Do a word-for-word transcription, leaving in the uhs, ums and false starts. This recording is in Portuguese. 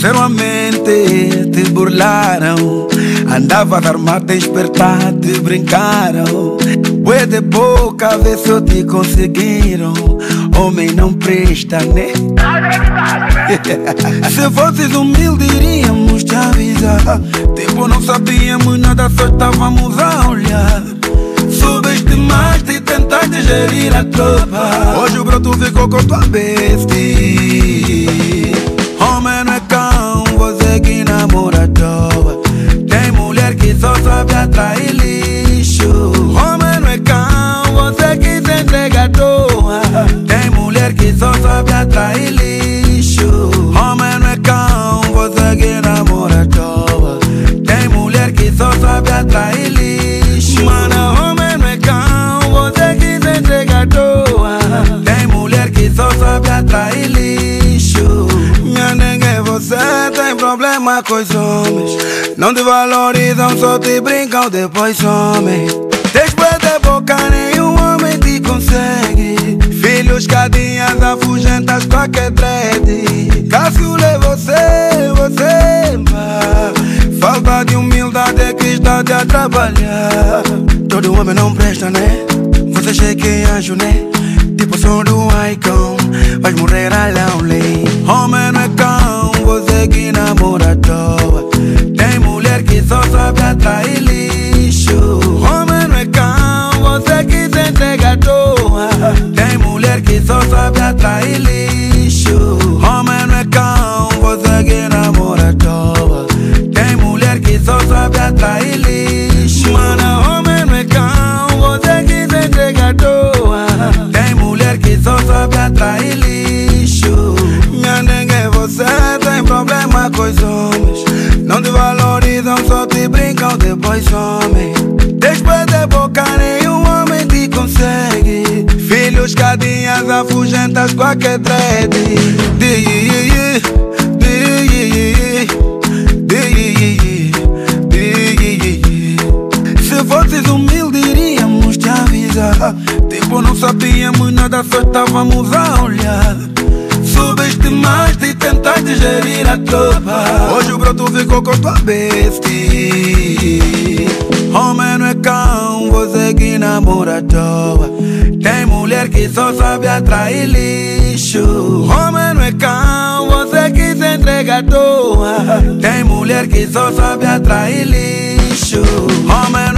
ingenuamente te burlaram. Andava armado, despertar, te brincaram. Bué de boca, vê se eu te conseguiram. Homem não presta, né? Se fosses humilde, iríamos te avisar. Tipo, não sabíamos nada, só estávamos a olhar. Subestimaste e tentaste gerir a tropa. Hoje o broto ficou com tua bestia. Homem não é cão, você que namora à toa. Tem mulher que só sabe atrair lixo. Homem não é cão, você que se entrega à toa. Tem mulher que só sabe atrair lixo. Homem não é cão, você que namora à toa. Tem mulher que só sabe atrair lixo. Mano, homem não é cão, você que se entrega à toa. Tem mulher que só sabe atrair lixo. Minha nega, você tem problema com os homens. Não te valorizam, só te brincam, depois somem. Depois de boca nenhum homem te consegue. Filhos cadinhas afugentas qualquer dread. Casculo é você, você pá. Falta de humildade é que está te a trabalhar. Todo homem não presta, né? Você chega e anjo, né? Tipo o som do Icon, vais morrer a lonely. Homem não é cão, você que namora à toa. Tem mulher que só sabe atrair lixo. Homem não é cão, você que se entrega à toa. Tem mulher que só sabe atrair lixo. Homem não é cão, você que namora à toa. Tem mulher que só sabe atrair lixo. Mano, homem não é cão, você que se entrega à toa. Tem mulher que só sabe atrair lixo. Minha nega, você tem problema com os homens. Não te valorizam, só te brincam, depois somem. Depois de boca nenhum homem te consegue. Filhos cadinhas afugentas qualquer dread. Se fosses humilde, iríamos te avisar. Tipo, não sabíamos nada, só estávamos a olhar. Subestimaste e tentaste gerir a tropa. Hoje o broto ficou com tua bestia. Homem não é cão, você que namora à toa. Tem mulher que só sabe atrair lixo. Homem não é cão, você que se entrega à toa. Tem mulher que só sabe atrair lixo. Homem